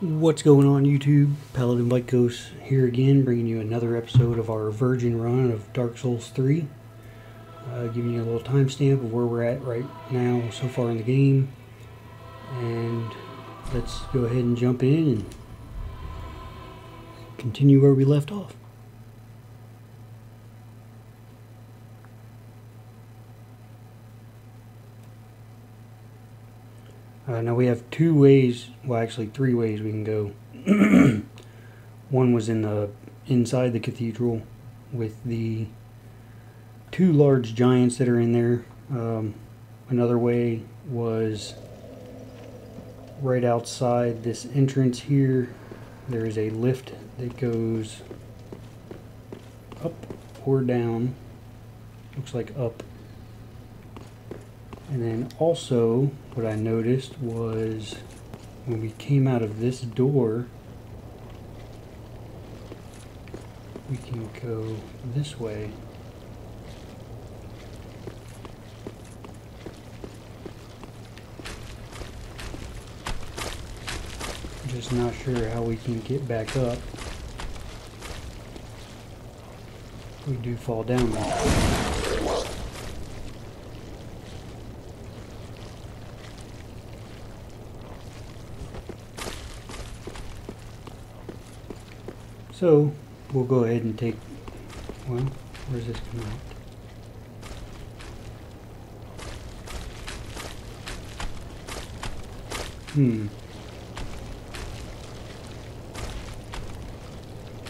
What's going on YouTube? Paladin Vikos here again, bringing you another episode of our virgin run of Dark Souls 3. Giving you a little timestamp of where we're at right now so far in the game. And let's go ahead and jump in and continue where we left off. Now we have two ways, well actually three ways we can go. One was inside the cathedral with the two large giants that are in there. Another way was right outside this entrance here. There is a lift that goes up or down. Looks like up. And then also, what I noticed was when we came out of this door, we can go this way. Just not sure how we can get back up. We do fall down now. So we'll go ahead and take one. Well, where's this coming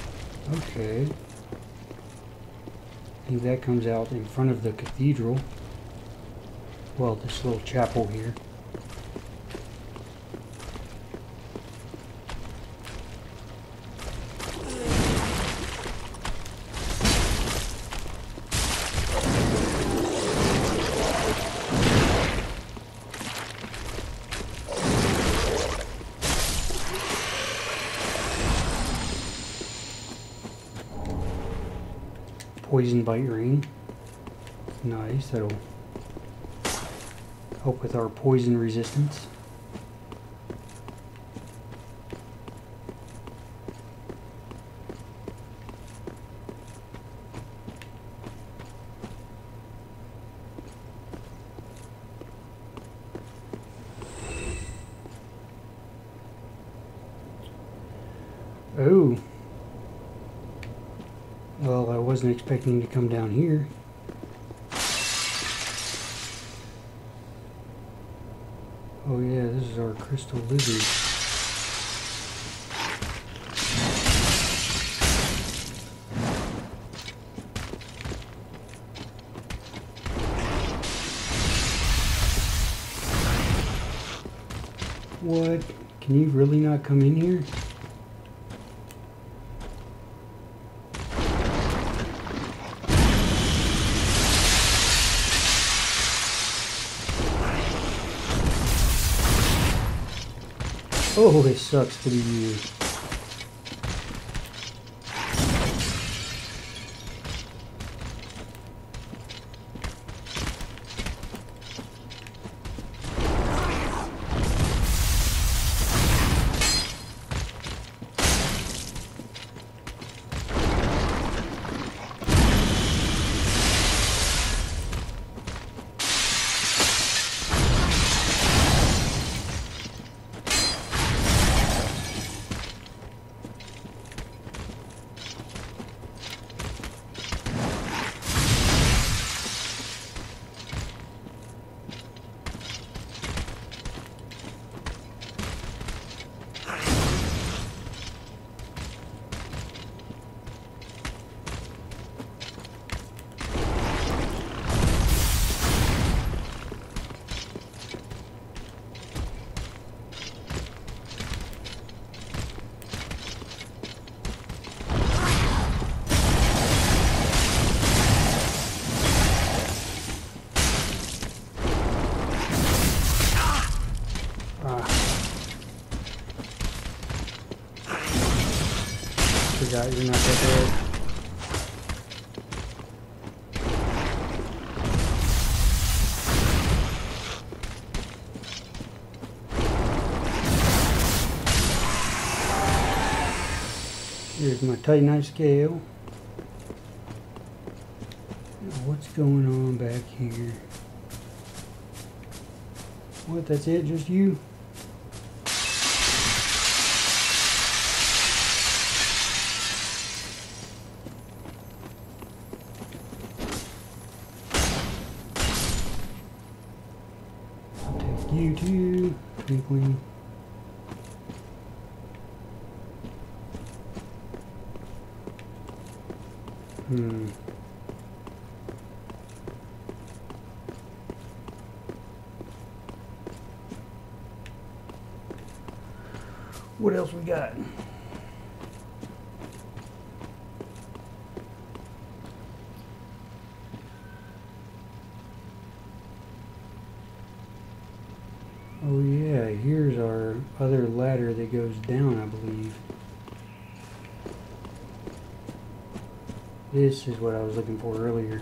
out? Okay. I think that comes out in front of the cathedral. Well, this little chapel here. Poison bite ring. Nice, that'll help with our poison resistance. Oh. Well, I wasn't expecting to come down here. Oh yeah, this is our crystal lizard. What? Can you really not come in here? Oh, it sucks to be you. You're not that bad. Here's my titanite scale. Now what's going on back here? What, that's it? Just you? You too, twinkling. What else we got? Oh yeah, here's our other ladder that goes down, I believe. This is what I was looking for earlier.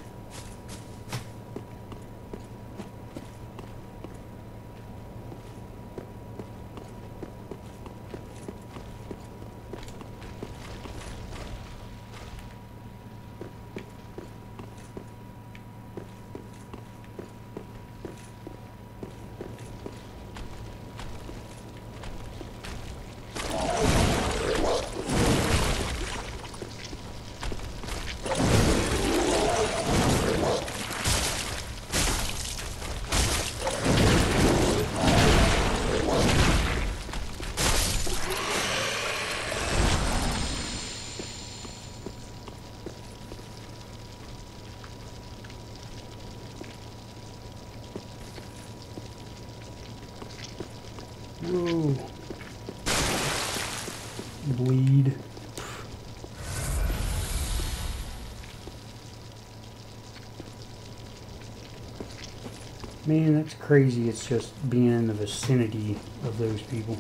Whoa. Bleed. Man, that's crazy. It's just being in the vicinity of those people.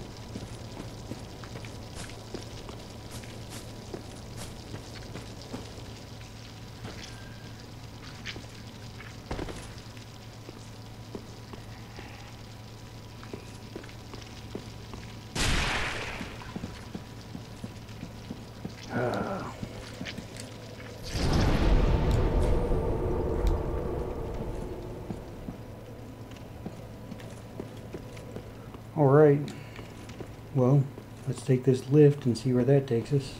Alright, well, let's take this lift and see where that takes us.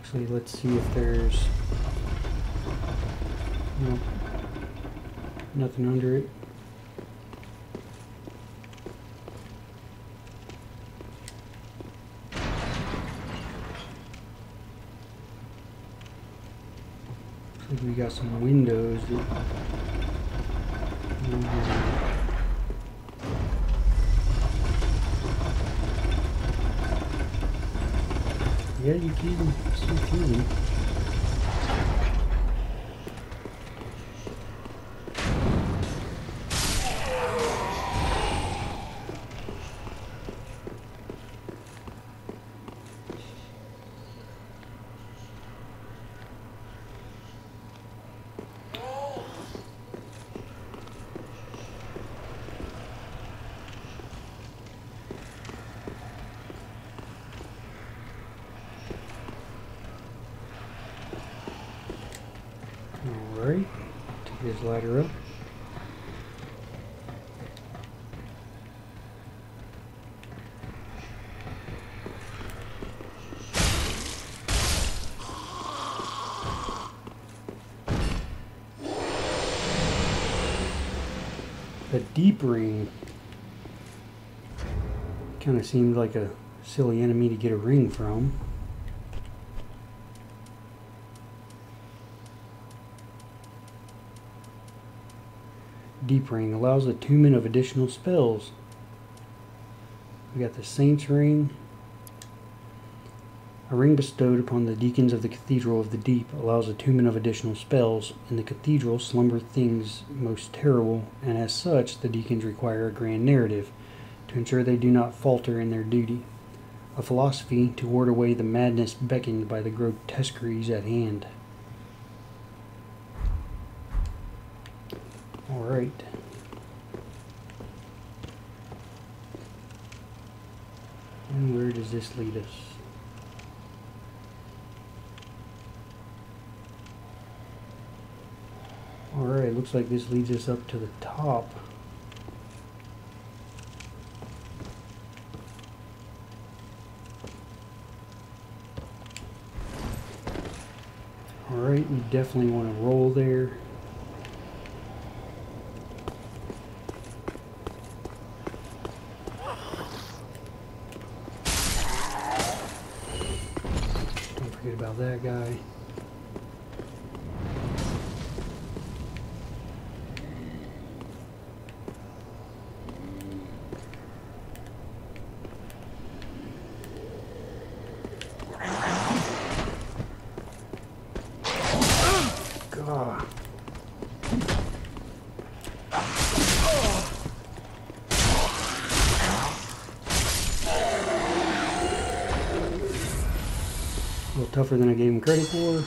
Actually, let's see if there's... Nope. Nothing under it. Looks like we got some windows that... Yeah, you can see through them. Alright, take this ladder up. The deep ring kind of seemed like a silly enemy to get a ring from. Deep ring allows attunement of additional spells. We got the Saint's Ring. A ring bestowed upon the deacons of the Cathedral of the Deep allows attunement of additional spells. In the cathedral slumber things most terrible, and as such, the deacons require a grand narrative to ensure they do not falter in their duty. A philosophy to ward away the madness beckoned by the grotesqueries at hand. Alright. And where does this lead us? Alright, it looks like this leads us up to the top. Alright, we definitely want to roll there. Don't forget about that guy. Tougher than I gave him credit for.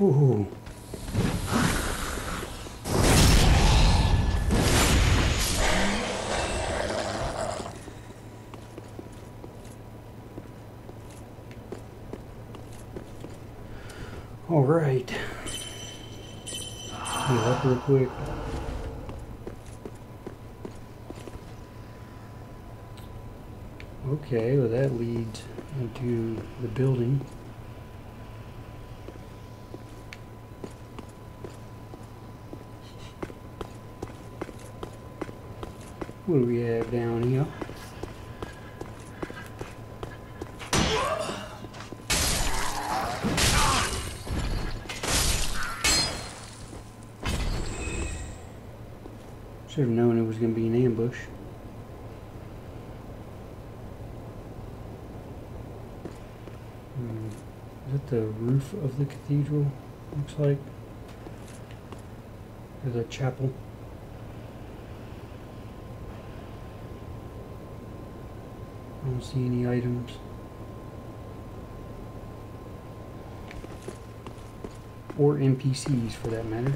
Ooh. Alright. Heal up real quick. Okay, well that leads into the building. What do we have down here? Should have known it was going to be an ambush. Is that the roof of the cathedral? Looks like. Or the chapel. I don't see any items. Or NPCs for that matter.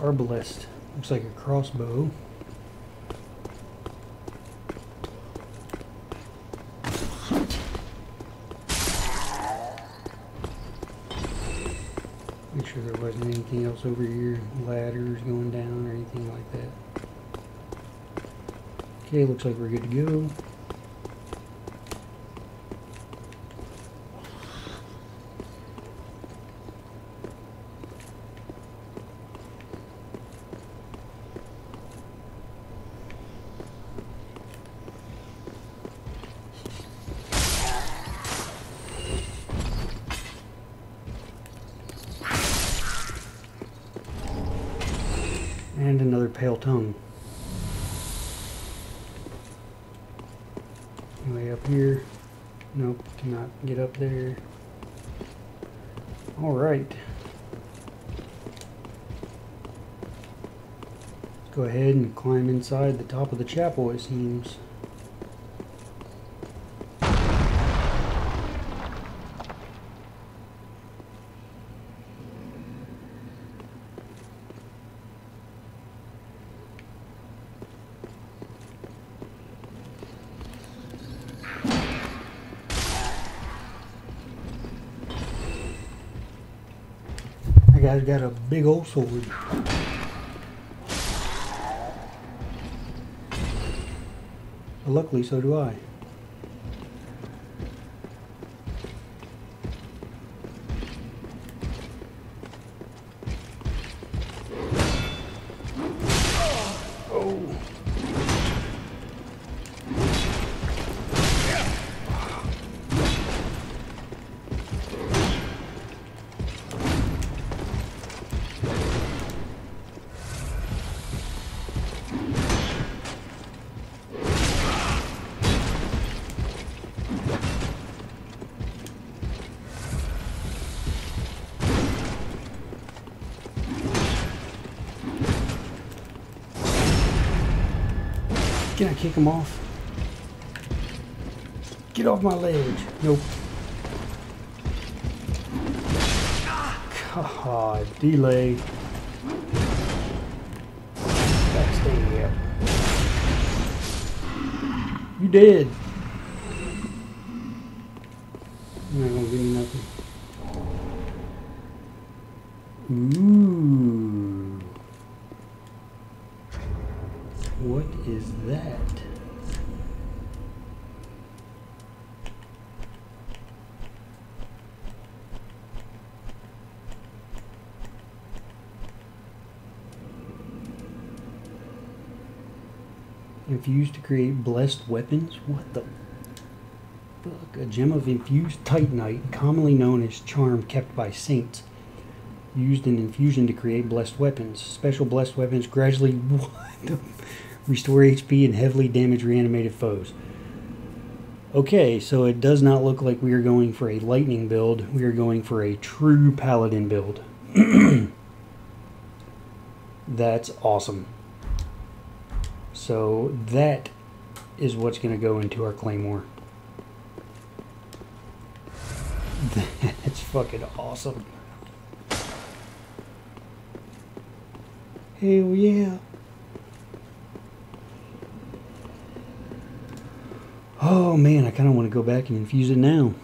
Arbalest. Looks like a crossbow. Make sure there wasn't anything else over here. Ladders going down or anything like that. Okay, looks like we're good to go. And another pale tongue. Anyway, up here. Nope, cannot get up there. Alright. Let's go ahead and climb inside the top of the chapel, it seems. Guy's got a big old sword. But luckily, so do I. Oh. Can I kick him off? Get off my ledge. Nope. God, delay. Backstab. You dead. You're not gonna give me nothing. Ooh. What is that? Infused to create blessed weapons? What the fuck? A gem of infused titanite, commonly known as charm, kept by saints. Used in infusion to create blessed weapons. Special blessed weapons gradually restore HP and heavily damage reanimated foes. Okay, so it does not look like we are going for a lightning build. We are going for a true paladin build. That's awesome. So that is what's going to go into our claymore. That's fucking awesome. Hell yeah. Oh man, I kind of want to go back and infuse it now.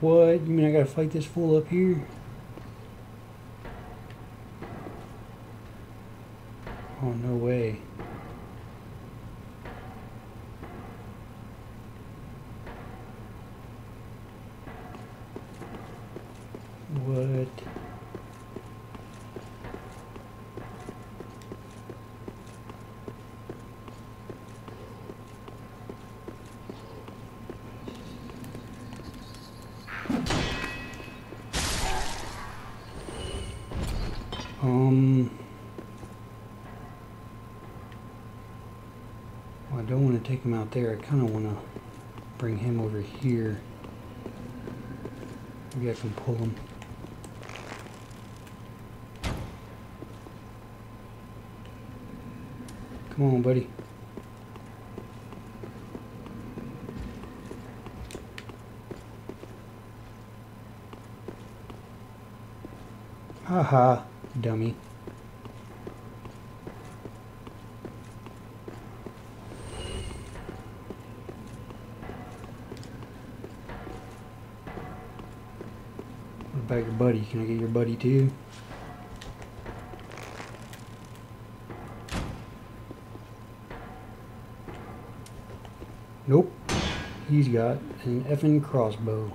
What? You mean I gotta fight this fool up here? Oh, no way. What? Well, I don't want to take him out there. I kind of want to bring him over here. Maybe I can pull him. Come on, buddy. Haha, dummy. Your buddy, can I get your buddy too? Nope, he's got an effing crossbow.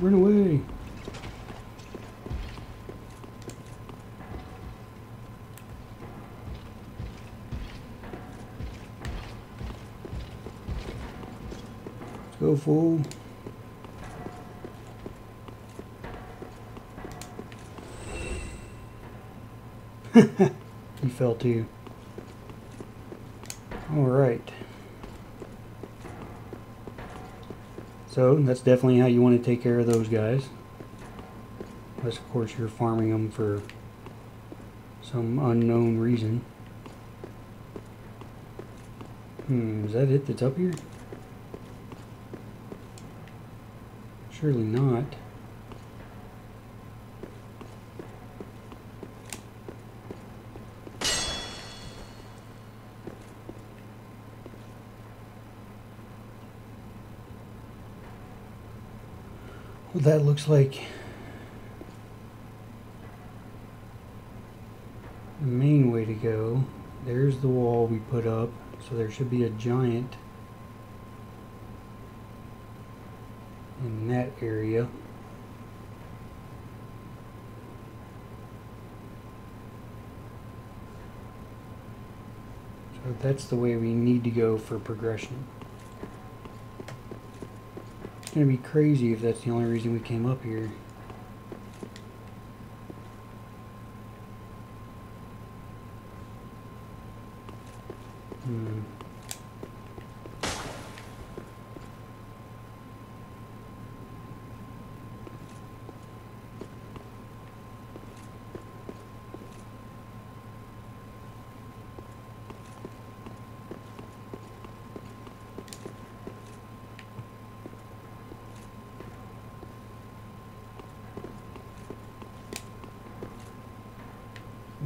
Run away. Let's go, fool. He fell too. All right. So that's definitely how you want to take care of those guys. Unless, of course, you're farming them for some unknown reason. Is that it that's up here? Surely not. Well, that looks like the main way to go. There's the wall we put up. So there should be a giant in that area. So that's the way we need to go for progression. It's going to be crazy if that's the only reason we came up here.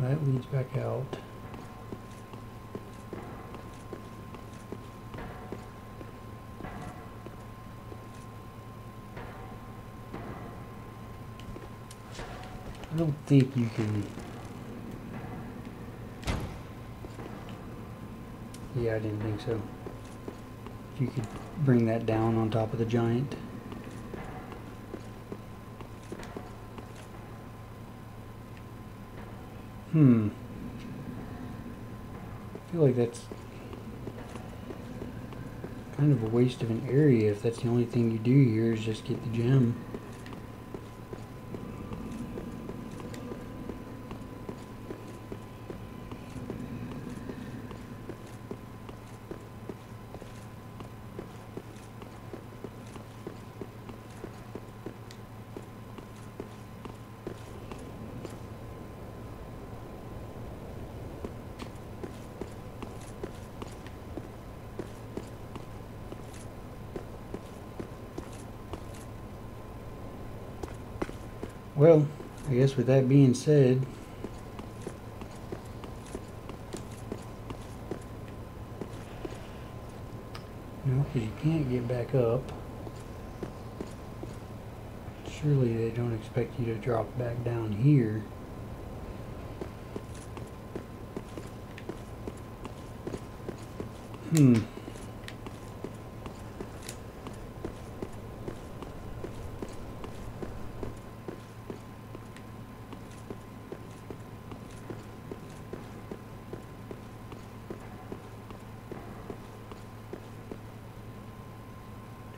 That leads back out. I don't think you can... Yeah, I didn't think so. If you could bring that down on top of the giant. I feel like that's kind of a waste of an area if that's the only thing you do here is just get the gem. Well, I guess with that being said, no, because you can't get back up. Surely they don't expect you to drop back down here.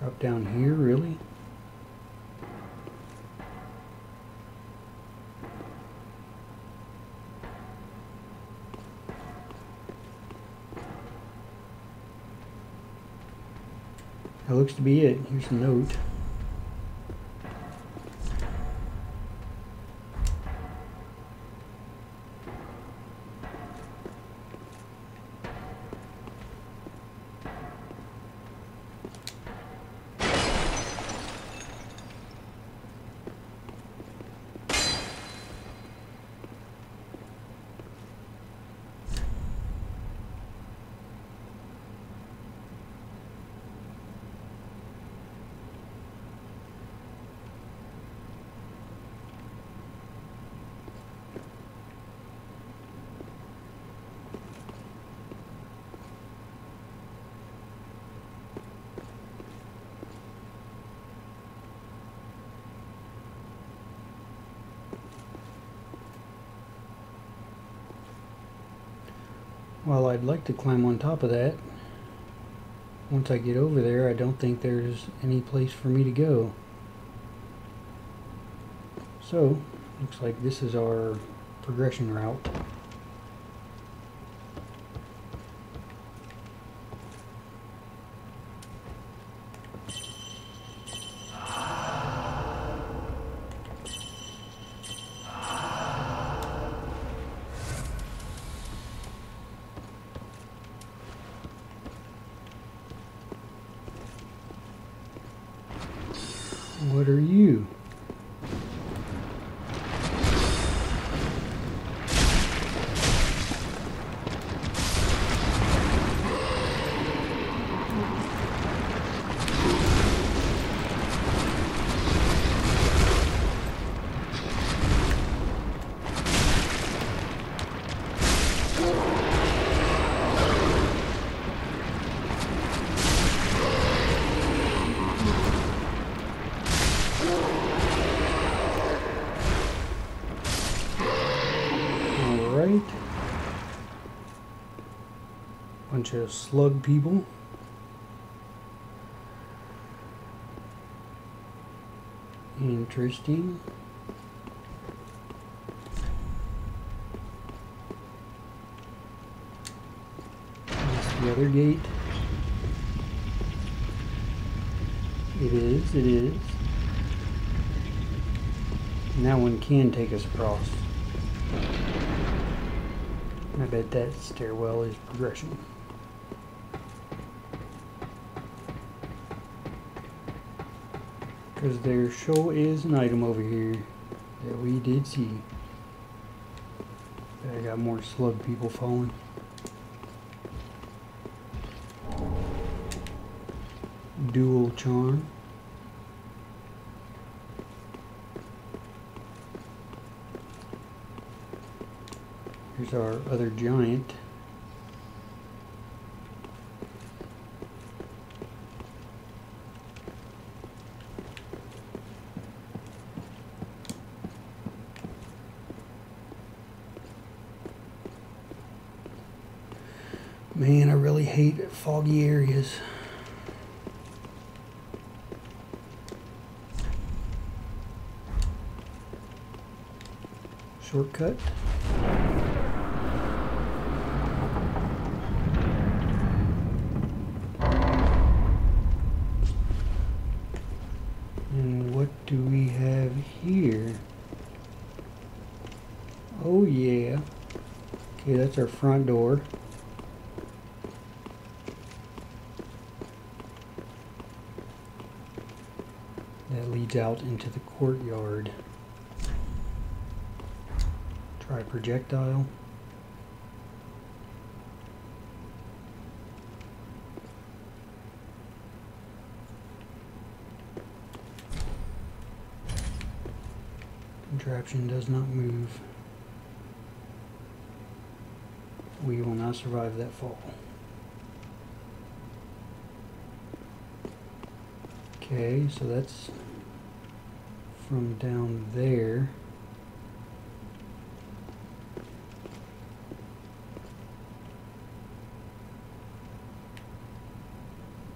Up down here, really? That looks to be it. Here's the note. Well, I'd like to climb on top of that. Once I get over there, I don't think there's any place for me to go. So, looks like this is our progression route. What are you? right. Bunch of slug people. Interesting. That's the other gate. It is. And that one can take us across. I bet that stairwell is progression. Because there sure is an item over here that we did see. I got more slug people falling. Dual charm. Here's our other giant. Man, I really hate foggy areas. Shortcut. And what do we have here? Oh yeah. Okay, that's our front door. That leads out into the courtyard. Try projectile. Contraption does not move. We will not survive that fall. Okay, so that's from down there.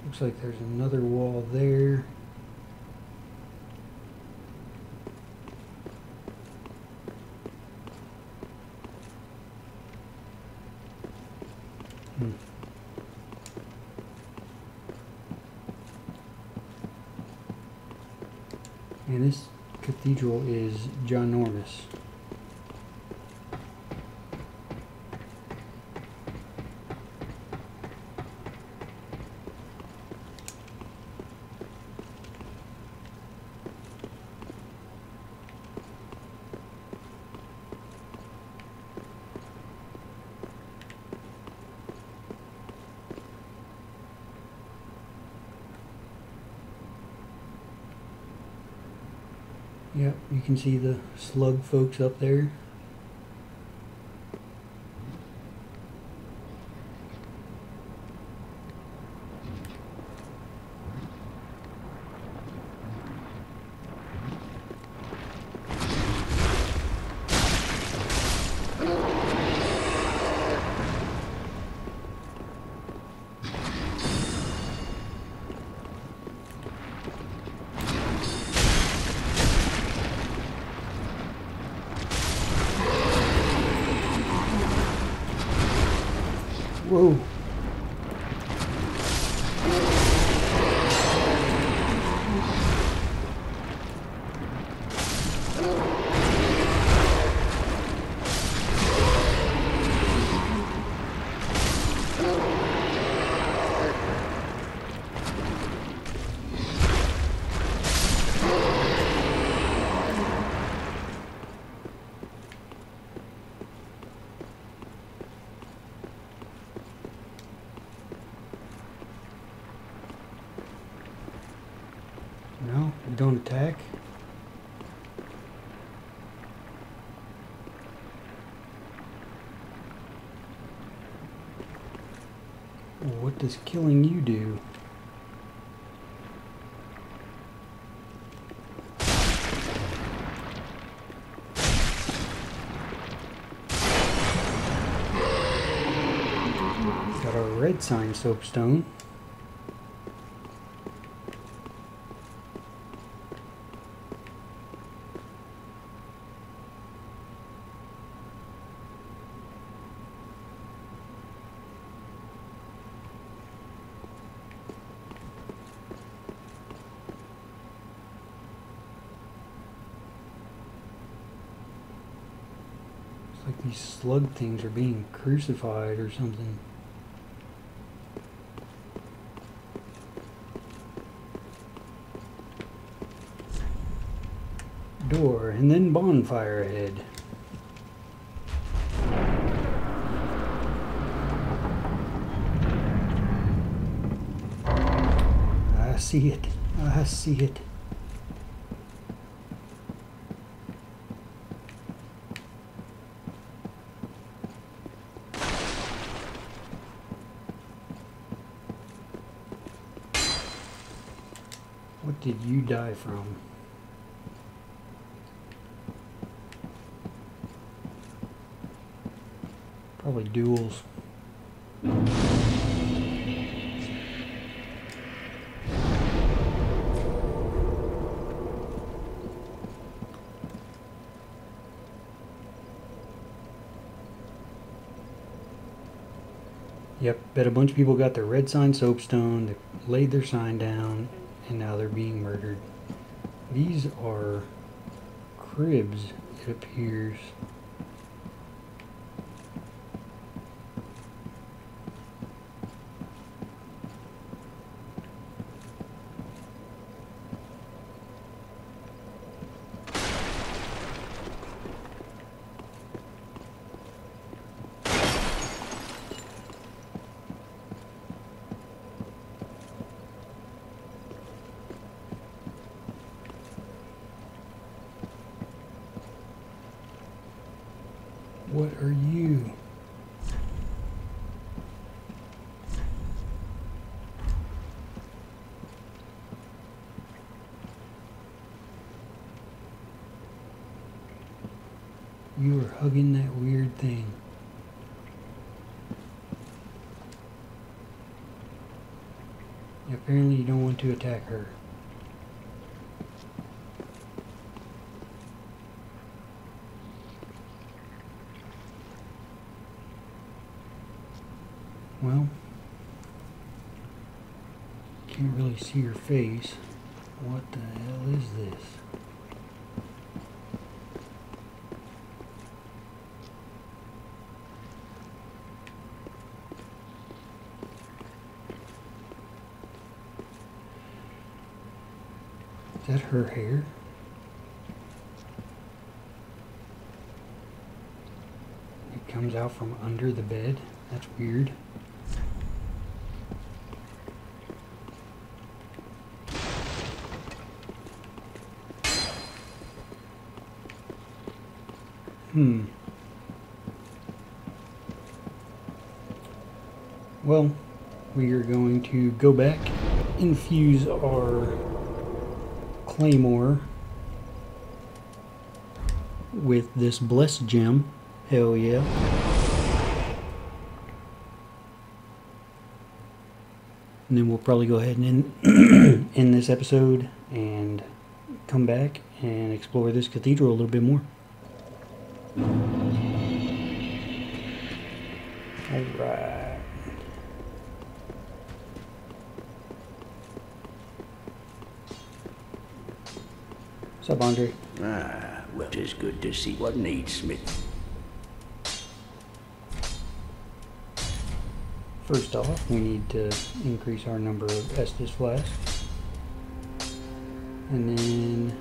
Looks like there's another wall there. And this cathedral is ginormous. Yep, you can see the slug folks up there. Whoa. No, we don't attack. What does killing you do? red sign soapstone. Slug things are being crucified or something. Door, and then bonfire head. I see it. I see it. Did you die from? Probably duels. Yep, bet a bunch of people got their red sign soapstone, they laid their sign down, and now they're being murdered. These are cribs, it appears. What are you? You are hugging that weird thing. Apparently you don't want to attack her. See your face. What the hell is this? Is that her hair? It comes out from under the bed. That's weird. Well, we are going to go back, infuse our claymore with this blessed gem. Hell yeah. And then we'll probably go ahead and end this episode and come back and explore this cathedral a little bit more. Alright. What's up, Andre? Well, it's good to see what needs Smith. First off, we need to increase our number of Estus flasks. And then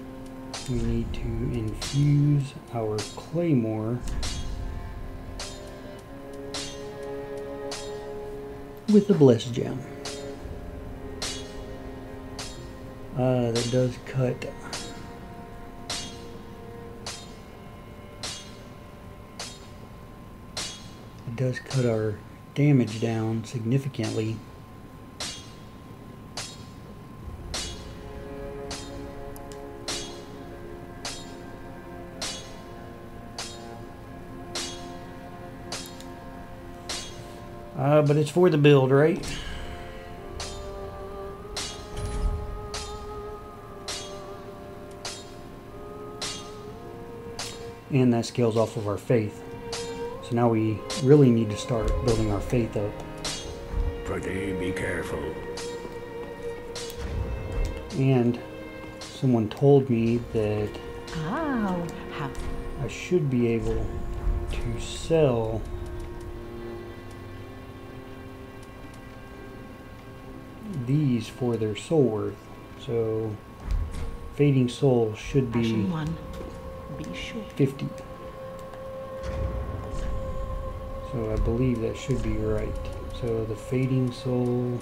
we need to infuse our claymore with the blessed gem. That does cut. It does cut our damage down significantly. But it's for the build, right? And that scales off of our faith. So now we really need to start building our faith up. Pretty be careful. And someone told me that I should be able to sell these for their soul worth. So fading soul should be 50. So I believe that should be right. So the fading soul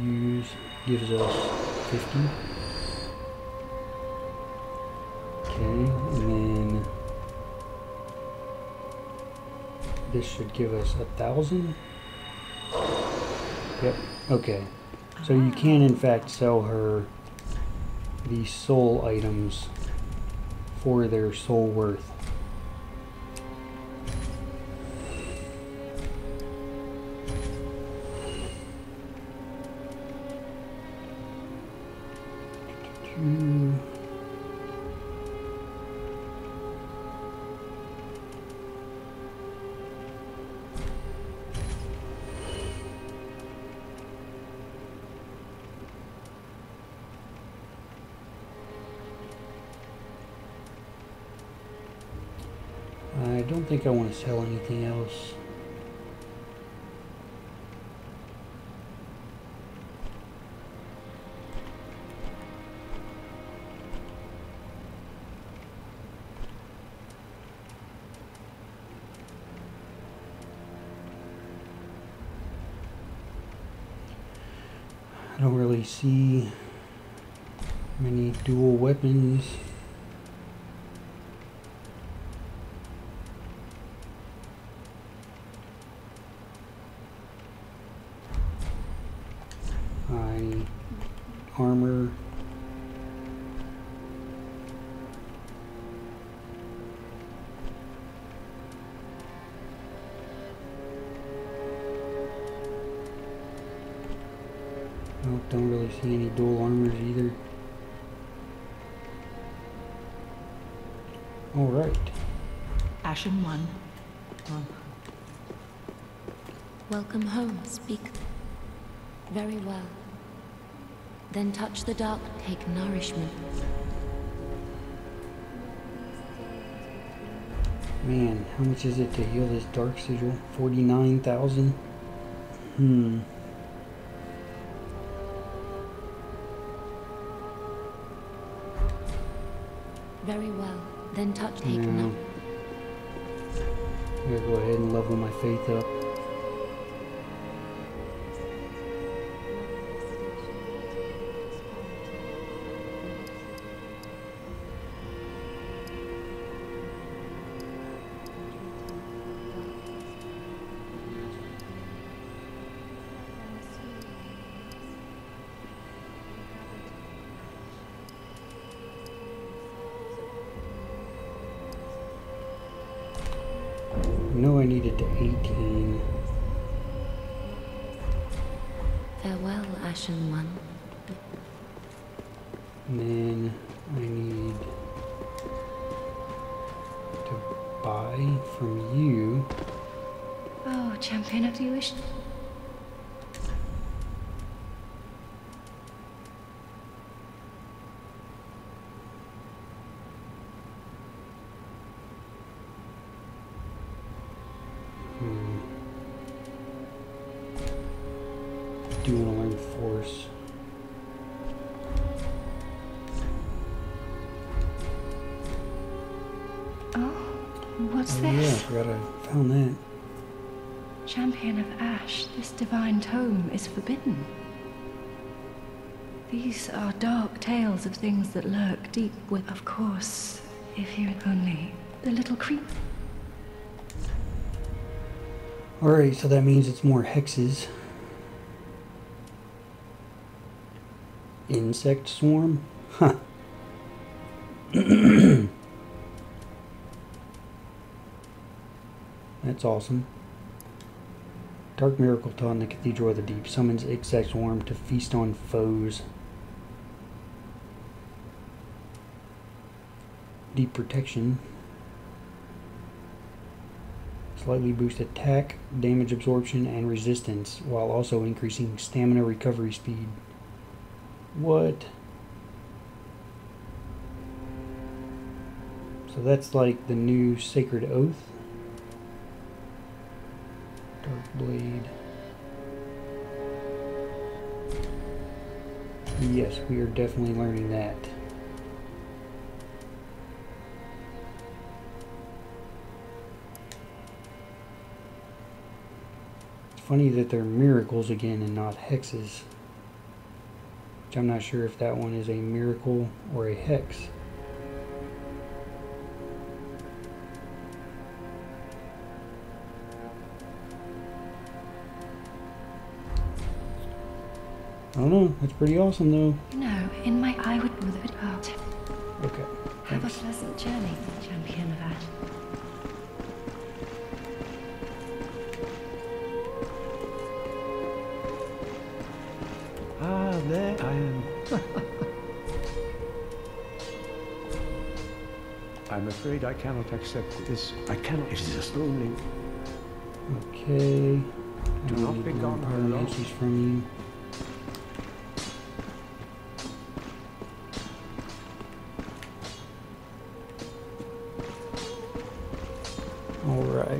use gives us 50. Okay, and then this should give us 1,000. Yep, okay. So you can in fact sell her the soul items for their soul worth. I don't think I want to sell anything else. I don't really see many dual weapons. Armor. Nope, don't really see any dual armors either. All right. Ashen one. Welcome home, speak. Very well. Then touch the dark, take nourishment. Man, how much is it to heal this dark sigil? 49,000? Very well. Then touch, take nourishment. I'm gonna go ahead and level my faith up. No, I needed to 18. Farewell, Ashen One. And then I need to buy from you. Oh, Champion of the Wish. Do you want to learn force? Oh, what's this? Yeah, I forgot I found that. Champion of Ash, this divine tome is forbidden. These are dark tales of things that lurk deep with, of course, if you had only the little creep. Alright, so that means it's more hexes. Insect swarm? Huh. That's awesome. Dark miracle taught in the Cathedral of the Deep summons insect worm to feast on foes. Deep protection. Slightly boost attack, damage absorption, and resistance, while also increasing stamina recovery speed. What? So that's like the new Sacred Oath. Dark Blade. Yes, we are definitely learning that. It's funny that they're miracles again and not hexes. Which I'm not sure if that one is a miracle or a hex. I don't know. That's pretty awesome, though. No, in my eye would move it out. Okay. Have a pleasant journey, champion of that. Ah, there I am. I'm afraid I cannot accept this. I cannot. It is astounding. Okay. Do not pick on her losses from you.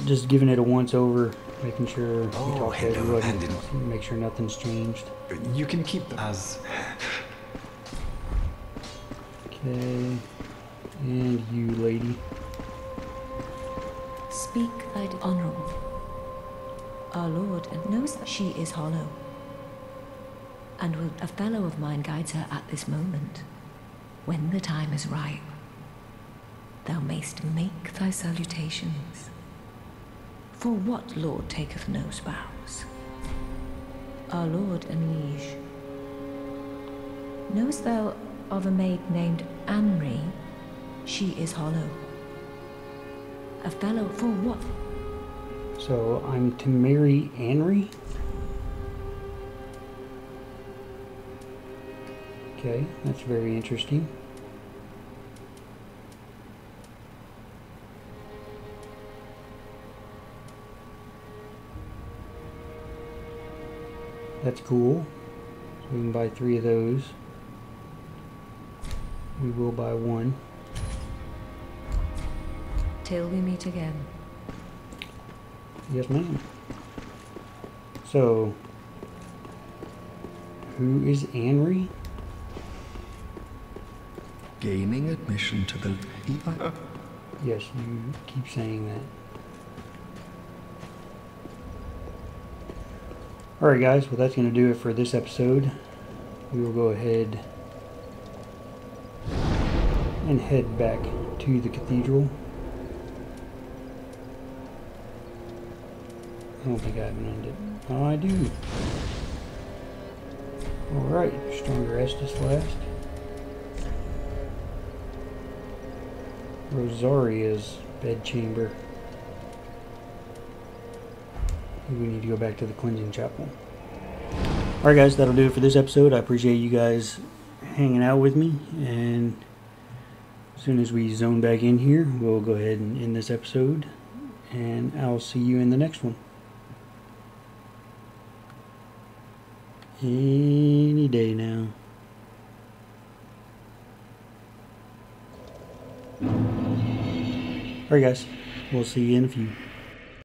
Just giving it a once over, making sure we talk to everyone, make sure nothing's changed. You can keep them as. Okay, and you, lady. Speak, Lady Honorable. Our Lord knows that she is hollow, and a fellow of mine guides her at this moment. When the time is ripe, thou mayst make thy salutations. For what lord taketh no vows? Our lord and liege. Knowest thou of a maid named Anri? She is hollow. A fellow for what? So I'm to marry Anri? Okay, that's very interesting. That's cool. So we can buy 3 of those. We will buy 1. Till we meet again. Yes, ma'am. So, who is Anri? Gaining admission to the... Yes, you keep saying that. Alright guys, well that's going to do it for this episode. We will go ahead and head back to the cathedral. I don't think I haven't ended. Oh, I do. Alright, stronger Estus last. Rosaria's Bed Chamber. We need to go back to the cleansing chapel. Alright guys, that'll do it for this episode. I appreciate you guys hanging out with me, and as soon as we zone back in here, we'll go ahead and end this episode, and I'll see you in the next one. Any day now. Alright guys, we'll see you in a few.